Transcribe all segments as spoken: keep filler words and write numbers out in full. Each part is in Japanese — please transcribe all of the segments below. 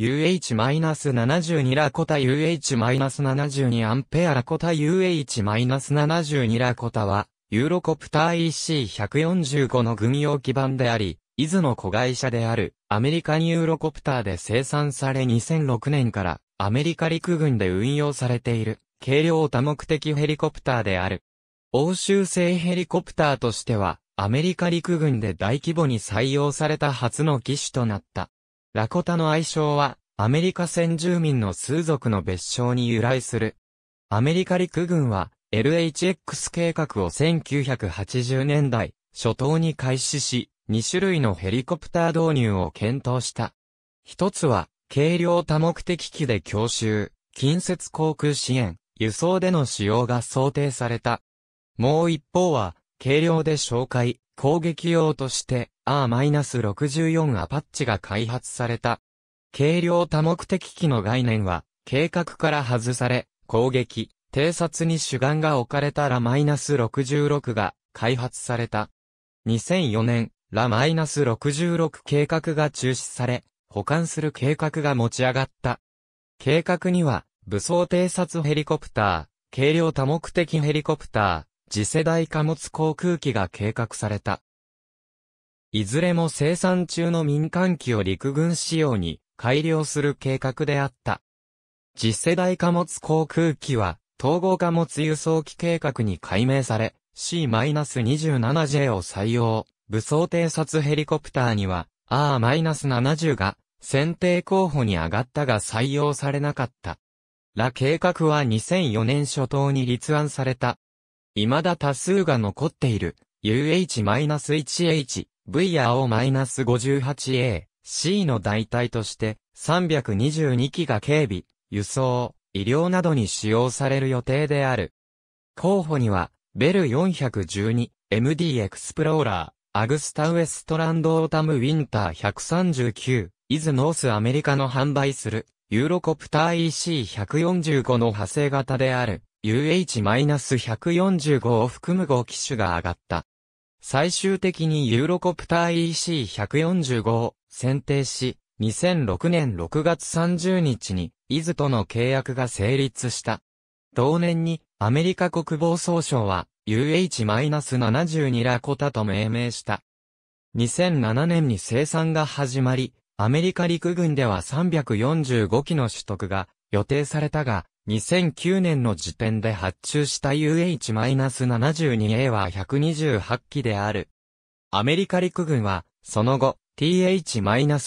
ユーエイチななじゅうに ラコタ ユーエイチななじゅうに アンペアラコタ ユーエイチななじゅうに ラコタは、ユーロコプター イーシーひゃくよんじゅうご の軍用基盤であり、伊豆の子会社であるアメリカンユーロコプターで生産されにせんろくねんからアメリカ陸軍で運用されている軽量多目的ヘリコプターである。欧州製ヘリコプターとしてはアメリカ陸軍で大規模に採用された初の機種となった。ラコタの愛称はアメリカ先住民の数族の別称に由来する。アメリカ陸軍は エルエイチエックス 計画をせんきゅうひゃくはちじゅうねんだい初頭に開始し、に種類のヘリコプター導入を検討した。一つは、軽量多目的機で強襲、近接航空支援、輸送での使用が想定された。もう一方は、軽量で哨戒、攻撃用として、アーろくじゅうよん アパッチが開発された。軽量多目的機の概念は、計画から外され、攻撃、偵察に主眼が置かれたアーろくじゅうろく が開発された。にせんよねん、アーろくじゅうろく 計画が中止され、補完する計画が持ち上がった。計画には、武装偵察ヘリコプター、軽量多目的ヘリコプター、次世代貨物航空機が計画された。いずれも生産中の民間機を陸軍仕様に改良する計画であった。次世代貨物航空機は、統合貨物輸送機計画に改名され、シーにじゅうななジェー を採用。武装偵察ヘリコプターには、アーななじゅう が、選定候補に上がったが採用されなかった。ラ計画はにせんよねん初頭に立案された。未だ多数が残っている、ユーエイチいちエイチ、V や オーごじゅうはちエー、C の代替として、さんびゃくにじゅうにきが警備、輸送、医療などに使用される予定である。候補には、ベルよんひゃくじゅうに、エムディー エクスプローラー、アグスタウエストランドオータムウィンターひゃくさんじゅうきゅう、イズノースアメリカの販売する、ユーロコプター イーシーひゃくよんじゅうご の派生型である、ユーエイチひゃくよんじゅうご を含むごきしゅが上がった。最終的にユーロコプター イーシーひゃくよんじゅうご を選定し、にせんろくねんろくがつさんじゅうにちに、イズとの契約が成立した。同年に、アメリカ国防総省は、ユーエイチななじゅうに ラコタと命名した。にせんななねんに生産が始まり、アメリカ陸軍ではさんびゃくよんじゅうごきの取得が予定されたが、にせんきゅうねんの時点で発注した ユーエイチななじゅうにエー はひゃくにじゅうはちきである。アメリカ陸軍は、その後、ティーエイチ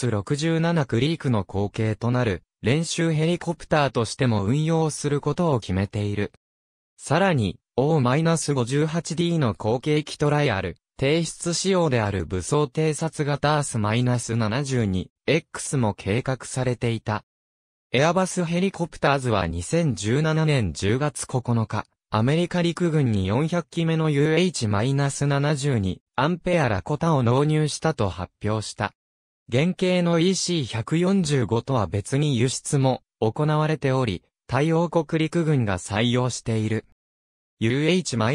ろくじゅうなな クリークの後継となる練習ヘリコプターとしても運用することを決めている。さらに、オーごじゅうはちディー の後継機トライアル、提出仕様である武装偵察型アーすななじゅうにエックス も計画されていた。エアバスヘリコプターズはにせんじゅうななねんじゅうがつここのか、アメリカ陸軍によんひゃっきめの ユーエイチななじゅうに アンペアラコタを納入したと発表した。原型の イーシーひゃくよんじゅうご とは別に輸出も行われており、対応国陸軍が採用している。ユーエイチな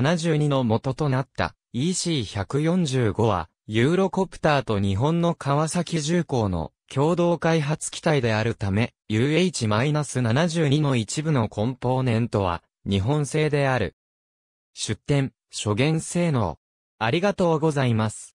なじゅうに の元となった イーシーひゃくよんじゅうご は、ユーロコプターと日本の川崎重工の共同開発機体であるため、ユーエイチななじゅうに の一部のコンポーネントは、日本製である。出典、諸元性能。ありがとうございます。